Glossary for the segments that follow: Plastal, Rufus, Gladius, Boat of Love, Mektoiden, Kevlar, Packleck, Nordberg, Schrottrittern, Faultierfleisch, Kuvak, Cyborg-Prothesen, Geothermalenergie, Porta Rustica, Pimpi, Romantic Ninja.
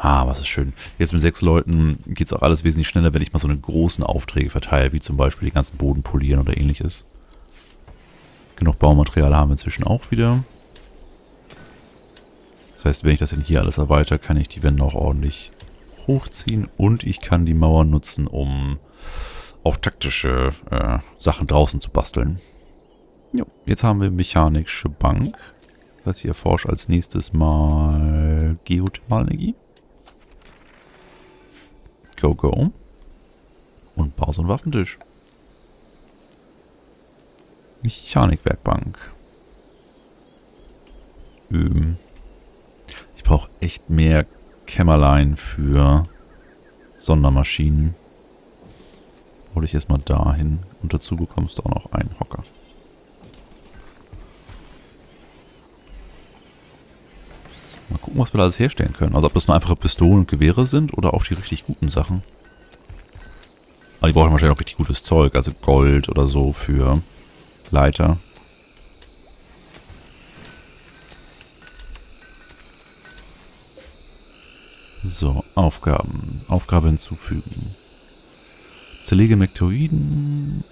Ah, was ist schön. Jetzt mit 6 Leuten geht es auch alles wesentlich schneller, wenn ich mal so eine großen Aufträge verteile, wie zum Beispiel die ganzen Boden polieren oder ähnliches. Genug Baumaterial haben wir inzwischen auch wieder. Das heißt, wenn ich das denn hier alles erweitere, kann ich die Wände auch ordentlich hochziehen und ich kann die Mauern nutzen, um auch taktische Sachen draußen zu basteln. Jo. Jetzt haben wir mechanische Bank. Das heißt, ich erforsche als nächstes mal Geothermalenergie. Go, go. Und baue so einen Waffentisch. Mechanikwerkbank. Ich brauche echt mehr Kämmerlein für Sondermaschinen. Hol ich erstmal dahin. Und dazu bekommst du auch noch einen Hocker. Mal gucken, was wir da alles herstellen können. Also ob das nur einfache Pistolen und Gewehre sind oder auch die richtig guten Sachen. Aber die brauchen wahrscheinlich auch richtig gutes Zeug. Also Gold oder so für Leiter. So, Aufgaben. Aufgabe hinzufügen. Zerlege Mektoiden.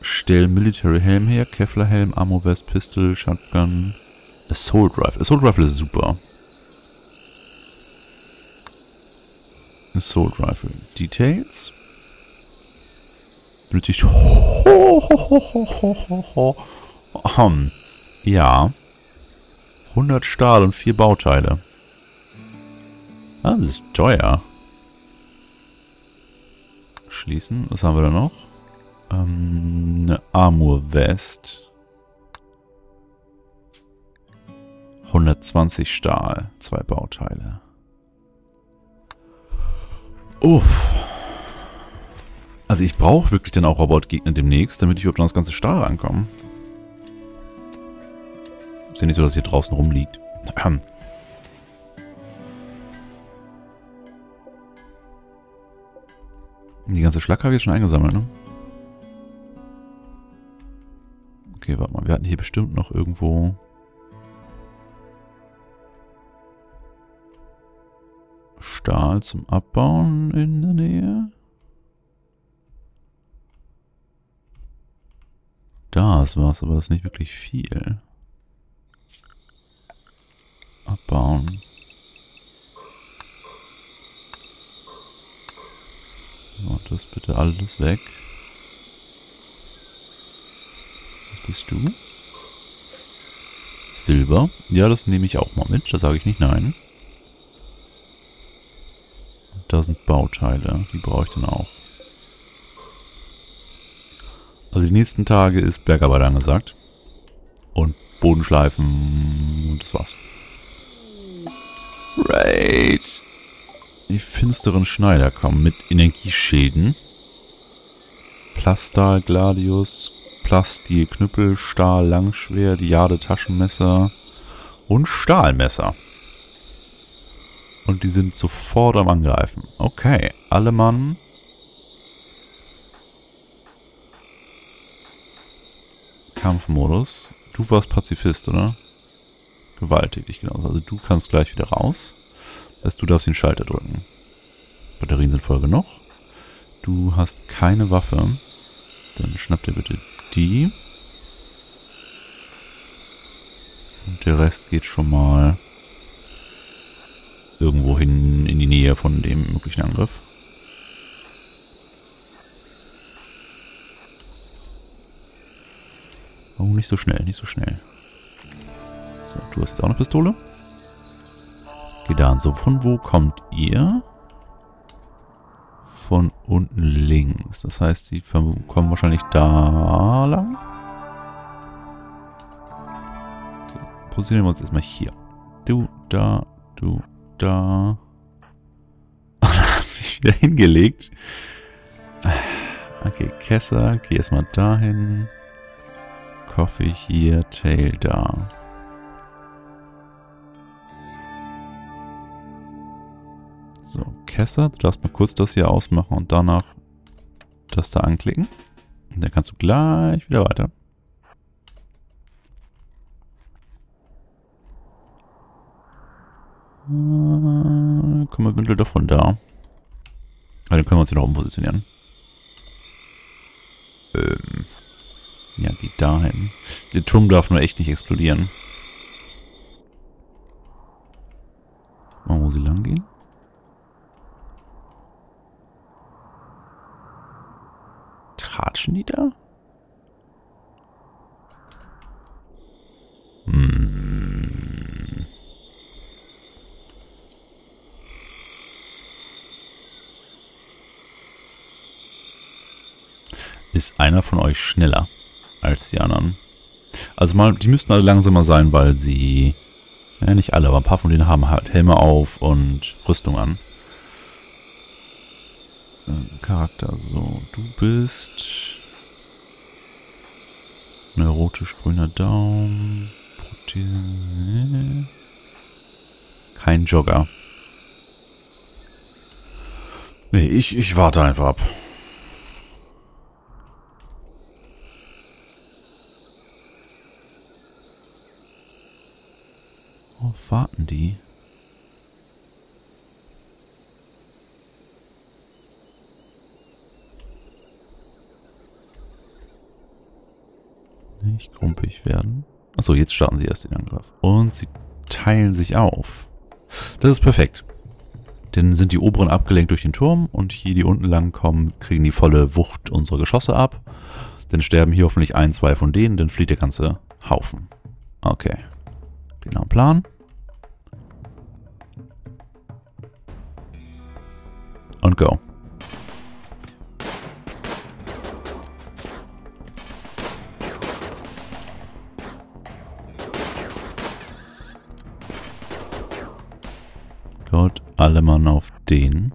Stell Military Helm her. Kevlar Helm, Ammo Vest, Pistol, Shotgun. Assault Rifle. Assault Rifle ist super. Assault Rifle. Details. Benötigt. Ja. 100 Stahl und 4 Bauteile. Ah, das ist teuer. Schließen. Was haben wir da noch? Eine Armor Vest. 120 Stahl, 2 Bauteile. Uff. Also ich brauche wirklich dann auch Robotgegner demnächst, damit ich überhaupt an das ganze Stahl rankomme. Ist ja nicht so, dass hier draußen rumliegt. Die ganze Schlacke habe ich jetzt schon eingesammelt, ne? Okay, warte mal. Wir hatten hier bestimmt noch irgendwo... Stahl zum Abbauen in der Nähe. Das war's, aber das ist nicht wirklich viel. Abbauen. Und das bitte alles weg. Was bist du? Silber. Ja, das nehme ich auch mal mit. Da sage ich nicht nein. Da sind Bauteile, die brauche ich dann auch. Also die nächsten Tage ist Bergarbeit angesagt. Und Bodenschleifen und das war's. Raid! Die finsteren Schneider kommen mit Energieschäden. Plastal, Gladius, Plastil, Knüppel, Stahl, Langschwer, Diade, Taschenmesser und Stahlmesser. Und die sind sofort am Angreifen. Okay, alle Mann. Kampfmodus. Du warst Pazifist, oder? Gewalttätig, genau. Also du kannst gleich wieder raus. Das heißt, du darfst den Schalter drücken. Batterien sind voll genug. Du hast keine Waffe. Dann schnapp dir bitte die. Und der Rest geht schon mal... irgendwo hin in die Nähe von dem möglichen Angriff. Oh, nicht so schnell, nicht so schnell. So, du hast jetzt auch eine Pistole. Geh da an. So, von wo kommt ihr? Von unten links. Das heißt, sie kommen wahrscheinlich da lang. Okay, positionieren wir uns erstmal hier. Du, da, du. Da. Oh, da hat sich wieder hingelegt. Okay, Kesser, geh erstmal dahin. Coffee hier, Tail da. So, Kesser, du darfst mal kurz das hier ausmachen und danach das da anklicken. Und dann kannst du gleich wieder weiter. Können wir Bündel davon da. Also dann können wir uns hier noch umpositionieren. Ja, geht dahin. Der Turm darf nur echt nicht explodieren. Mal, wo sie lang gehen. Tratschen die da? Hm. Ist einer von euch schneller als die anderen? Also mal, die müssten alle langsamer sein, weil sie... Ja, nicht alle, aber ein paar von denen haben halt Helme auf und Rüstung an. Charakter, so, du bist... Neurotisch-grüner Daumen... Protein... Kein Jogger. Nee, ich warte einfach ab. Worauf warten die? Nicht grumpig werden. Achso, jetzt starten sie erst den Angriff. Und sie teilen sich auf. Das ist perfekt. Denn sind die oberen abgelenkt durch den Turm und hier die unten lang kommen, kriegen die volle Wucht unserer Geschosse ab. Dann sterben hier hoffentlich ein, zwei von denen, dann flieht der ganze Haufen. Okay. Genau, Plan. Und go. Gott, alle Mann auf den.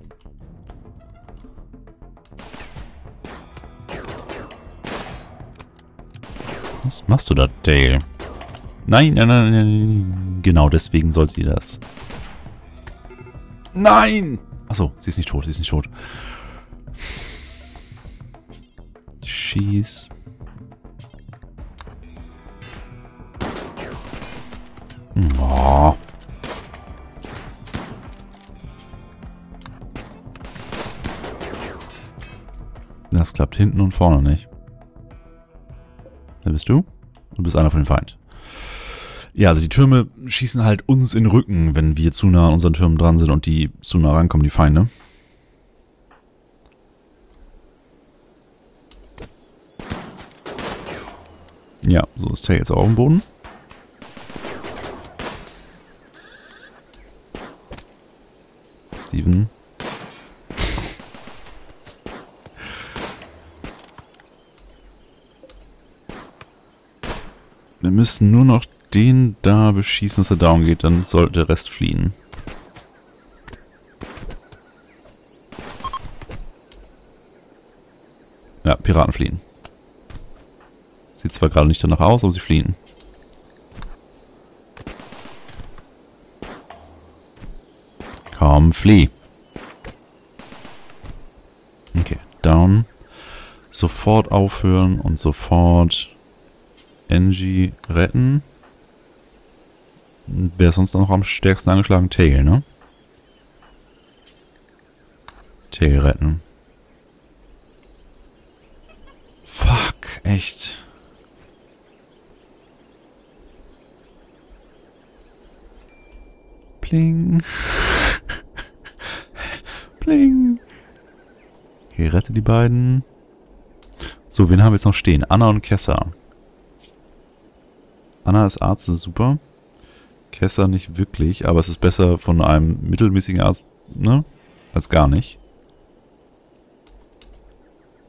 Was machst du da, Dale? Nein, nein, nein, nein. Genau, deswegen sollte ihr das. Nein! Achso, sie ist nicht tot, sie ist nicht tot. Schieß. Oh. Das klappt hinten und vorne nicht. Wer bist du? Du bist einer von den Feind. Ja, also die Türme schießen halt uns in den Rücken, wenn wir zu nah an unseren Türmen dran sind und die zu nah rankommen, die Feinde. Ja, so ist Tails auch am Boden. Steven. Wir müssen nur noch den da beschießen, dass er down geht, dann sollte der Rest fliehen. Ja, Piraten fliehen. Sieht zwar gerade nicht danach aus, aber sie fliehen. Komm, flieh. Okay, down. Sofort aufhören und sofort Angie retten. Wer ist sonst noch am stärksten angeschlagen? Tail, ne? Tail retten. Fuck, echt. Pling. Pling. Okay, rette die beiden. So, wen haben wir jetzt noch stehen? Anna und Kessa. Anna ist Arzt, das ist super. Kessa nicht wirklich, aber es ist besser von einem mittelmäßigen Arzt, ne? Als gar nicht.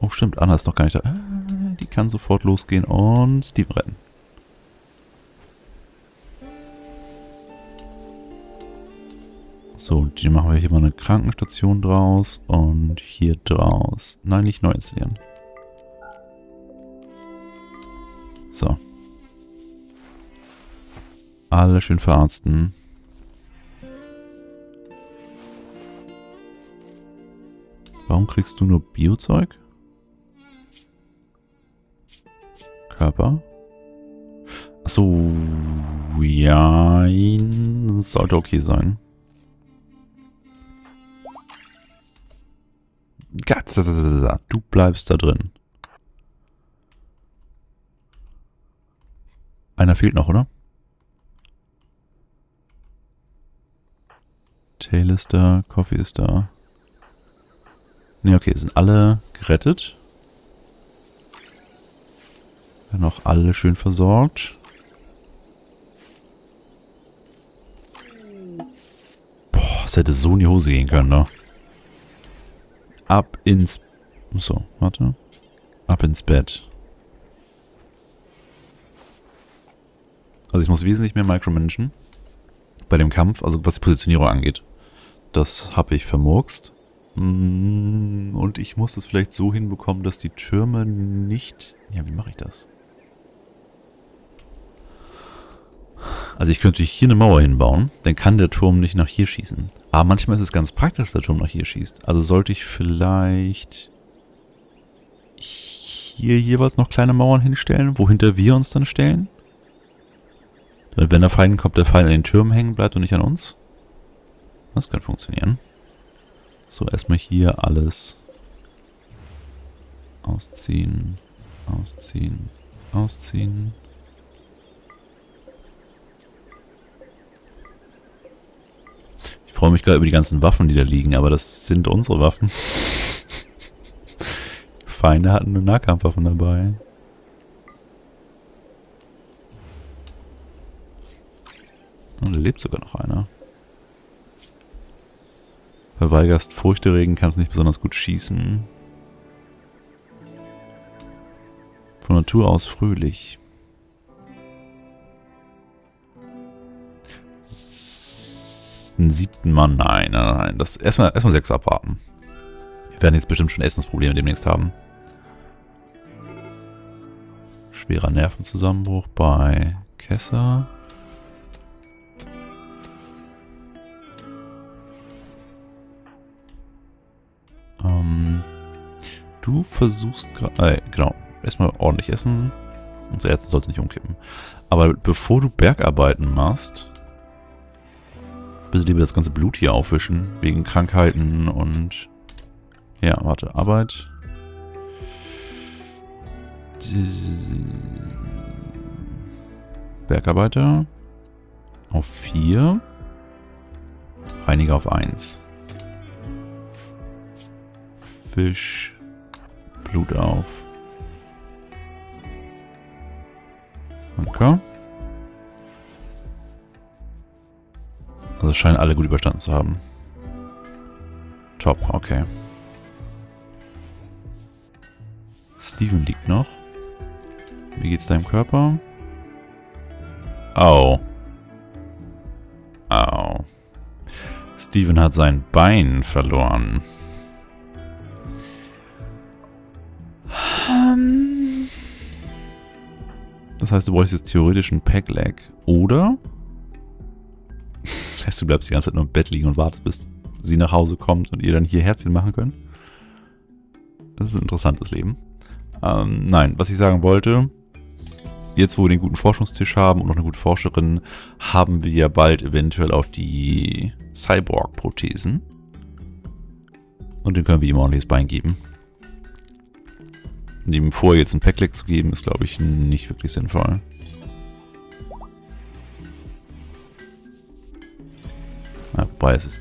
Oh stimmt, Anna ist noch gar nicht da. Die kann sofort losgehen und Steven retten. So, die machen wir hier mal eine Krankenstation draus und hier draus. Nein, nicht neu installieren. So. Alle schön verarzten. Warum kriegst du nur Biozeug? Körper? Achso, ja, sollte okay sein. Du bleibst da drin. Einer fehlt noch, oder? Tail ist da, Coffee ist da. Ne, okay, sind alle gerettet. Werden auch alle schön versorgt. Boah, es hätte so in die Hose gehen können, ne? Ab ins... So, warte. Ab ins Bett. Also ich muss wesentlich mehr micromanagen bei dem Kampf, also was die Positionierung angeht. Das habe ich vermurkst. Und ich muss das vielleicht so hinbekommen, dass die Türme nicht... Ja, wie mache ich das? Also ich könnte hier eine Mauer hinbauen, dann kann der Turm nicht nach hier schießen. Aber manchmal ist es ganz praktisch, dass der Turm nach hier schießt. Also sollte ich vielleicht hier jeweils noch kleine Mauern hinstellen, wohinter wir uns dann stellen. Damit, wenn der Feind kommt, der Feind an den Türmen hängen bleibt und nicht an uns. Das kann funktionieren. So, erstmal hier alles ausziehen, ausziehen, ausziehen. Ich freue mich gerade über die ganzen Waffen, die da liegen, aber das sind unsere Waffen. Feinde hatten nur Nahkampfwaffen dabei. Und da lebt sogar noch einer. Verweigerst Furchterregen, kannst nicht besonders gut schießen. Von Natur aus fröhlich. Den siebten Mann, nein, nein, nein. Das erstmal sechs abwarten. Wir werden jetzt bestimmt schon Essensprobleme demnächst haben. Schwerer Nervenzusammenbruch bei Kesser. Du versuchst gerade... genau. Erstmal ordentlich essen. Unsere Ärzte sollten nicht umkippen. Aber bevor du Bergarbeiten machst, bitte lieber das ganze Blut hier aufwischen. Wegen Krankheiten und... Ja, warte. Arbeit. Bergarbeiter. Auf 4. Reiniger auf 1. Fisch. Blut auf. Okay. Also scheinen alle gut überstanden zu haben. Top, okay. Steven liegt noch. Wie geht's deinem Körper? Au. Au. Steven hat sein Bein verloren. Das heißt, du bräuchst jetzt theoretisch einen Packleck, oder? Das heißt, du bleibst die ganze Zeit nur im Bett liegen und wartest, bis sie nach Hause kommt und ihr dann hier Herzchen machen könnt. Das ist ein interessantes Leben. Nein, was ich sagen wollte, jetzt wo wir den guten Forschungstisch haben und noch eine gute Forscherin, haben wir ja bald eventuell auch die Cyborg-Prothesen. Und den können wir ihm ordentliches Bein geben. Dem vorher jetzt ein Packleck zu geben, ist, glaube ich, nicht wirklich sinnvoll. Ja, wobei es ist...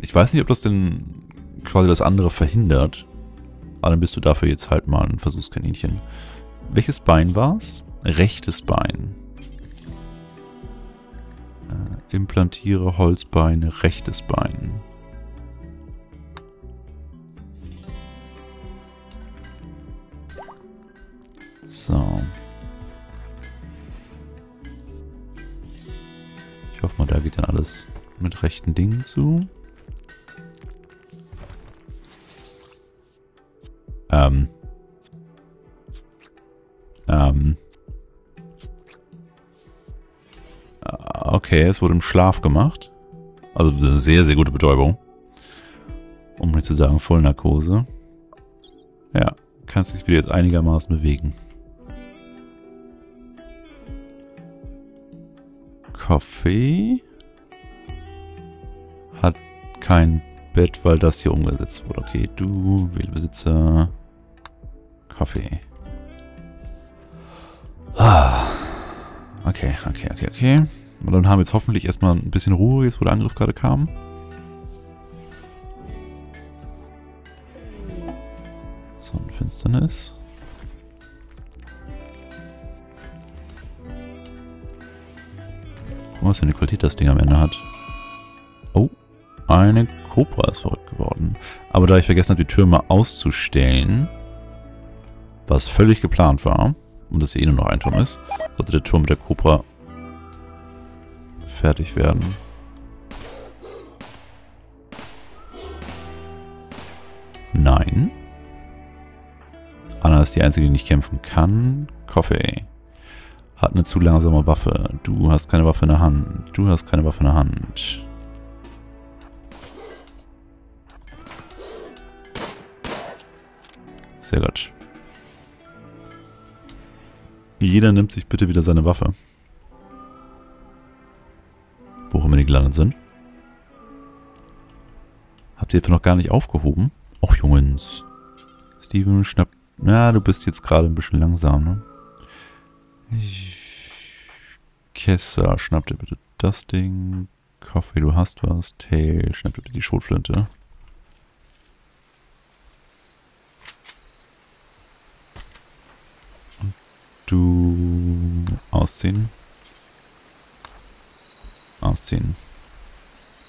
Ich weiß nicht, ob das denn quasi das andere verhindert. Aber dann bist du dafür jetzt halt mal ein Versuchskaninchen. Welches Bein war's? Rechtes Bein. Implantiere Holzbein, rechtes Bein. So. Ich hoffe mal, da geht dann alles mit rechten Dingen zu. Okay, es wurde im Schlaf gemacht. Also eine sehr, sehr gute Betäubung. Um nicht zu sagen Vollnarkose. Ja, kannst dich wieder jetzt einigermaßen bewegen. Kaffee hat kein Bett, weil das hier umgesetzt wurde. Okay, du, Wählbesitzer, Kaffee. Ah. Okay, okay, okay, okay. Und dann haben wir jetzt hoffentlich erstmal ein bisschen Ruhe, jetzt wo der Angriff gerade kam. So, ein Finsternis. Guck mal, was für eine Qualität das Ding am Ende hat. Oh, eine Cobra ist verrückt geworden. Aber da ich vergessen habe, die Türme auszustellen, was völlig geplant war, und dass hier eh nur noch ein Turm ist, sollte der Turm mit der Cobra fertig werden. Nein. Anna ist die Einzige, die nicht kämpfen kann. Coffee. Hat eine zu langsame Waffe. Du hast keine Waffe in der Hand. Du hast keine Waffe in der Hand. Sehr gut. Jeder nimmt sich bitte wieder seine Waffe. Wo immer die gelandet sind. Habt ihr jetzt noch gar nicht aufgehoben? Och, Jungens. Steven, schnapp. Na, du bist jetzt gerade ein bisschen langsam, ne? Kessa, schnapp dir bitte das Ding. Kaffee, du hast was. Tail, schnapp dir bitte die Schrotflinte. Und du... Ausziehen. Ausziehen.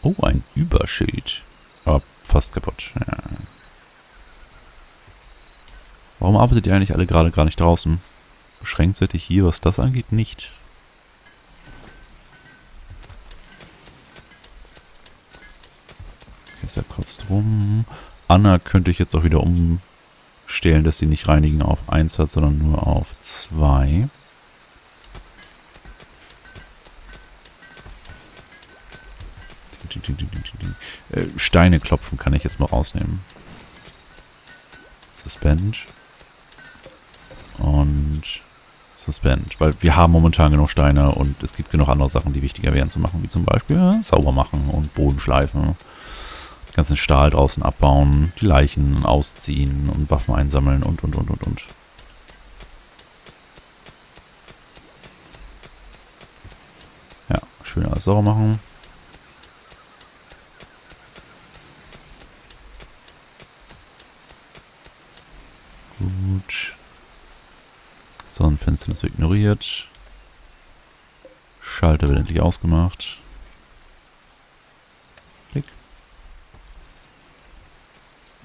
Oh, ein Überschild. Aber fast kaputt. Ja. Warum arbeitet ihr eigentlich alle gerade gar nicht draußen? Beschränkt seid ihr hier, was das angeht, nicht. Okay, ist ja kurz drum. Anna könnte ich jetzt auch wieder umstellen, dass sie nicht reinigen auf 1 hat, sondern nur auf 2. Steine klopfen kann ich jetzt mal rausnehmen. Suspend. Und Suspend. Weil wir haben momentan genug Steine und es gibt genug andere Sachen, die wichtiger wären zu machen. Wie zum Beispiel sauber machen und Boden schleifen. Den ganzen Stahl draußen abbauen. Die Leichen ausziehen und Waffen einsammeln und. Ja, schön alles sauber machen. Sonnenfinsternis ignoriert. Schalter wird endlich ausgemacht. Klick.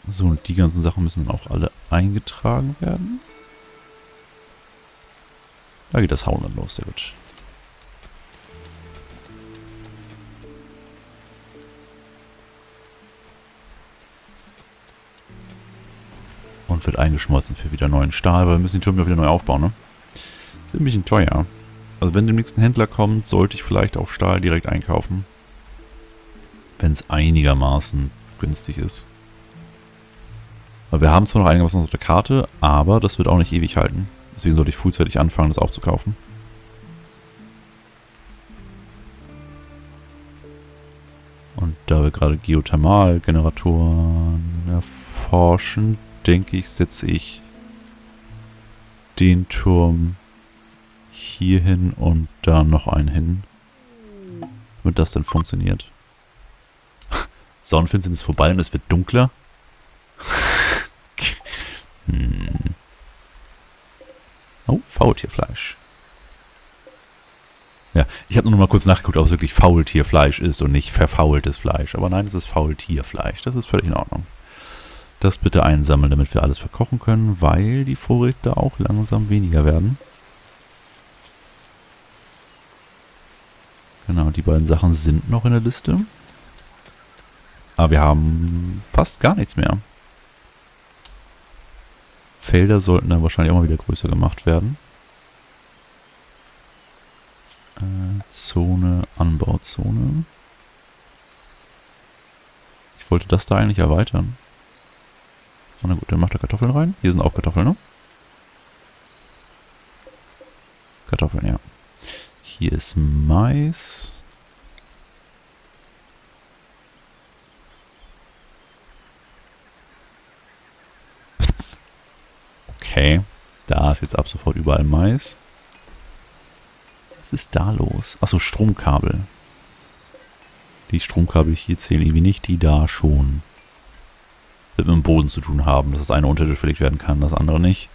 So, und die ganzen Sachen müssen dann auch alle eingetragen werden. Da geht das Hauen dann los, sehr gut. Und wird eingeschmolzen für wieder neuen Stahl, aber wir müssen die Türme wieder neu aufbauen, ne? Ist ein bisschen teuer. Also wenn demnächst ein Händler kommt, sollte ich vielleicht auch Stahl direkt einkaufen. Wenn es einigermaßen günstig ist. Weil wir haben zwar noch einigermaßen auf der Karte, aber das wird auch nicht ewig halten. Deswegen sollte ich frühzeitig anfangen, das aufzukaufen. Und da wir gerade Geothermalgeneratoren erforschen, denke ich, setze ich den Turm hier hin und da noch einen hin. Damit das dann funktioniert. Sonnenfinsternis ist vorbei und es wird dunkler. Hm. Oh, Faultierfleisch. Ja, ich habe nur noch mal kurz nachgeguckt, ob es wirklich Faultierfleisch ist und nicht verfaultes Fleisch. Aber nein, es ist Faultierfleisch. Das ist völlig in Ordnung. Das bitte einsammeln, damit wir alles verkochen können, weil die Vorräte auch langsam weniger werden. Genau, die beiden Sachen sind noch in der Liste. Aber wir haben fast gar nichts mehr. Felder sollten dann wahrscheinlich auch mal wieder größer gemacht werden. Zone, Anbauzone. Ich wollte das da eigentlich erweitern. Na gut, dann macht er Kartoffeln rein. Hier sind auch Kartoffeln, ne? Kartoffeln, ja. Hier ist Mais. Okay, da ist jetzt ab sofort überall Mais. Was ist da los? Achso, Stromkabel. Die Stromkabel hier zählen irgendwie nicht, die da schon. Das wird mit dem Boden zu tun haben, dass das eine unterirdisch verlegt werden kann, das andere nicht.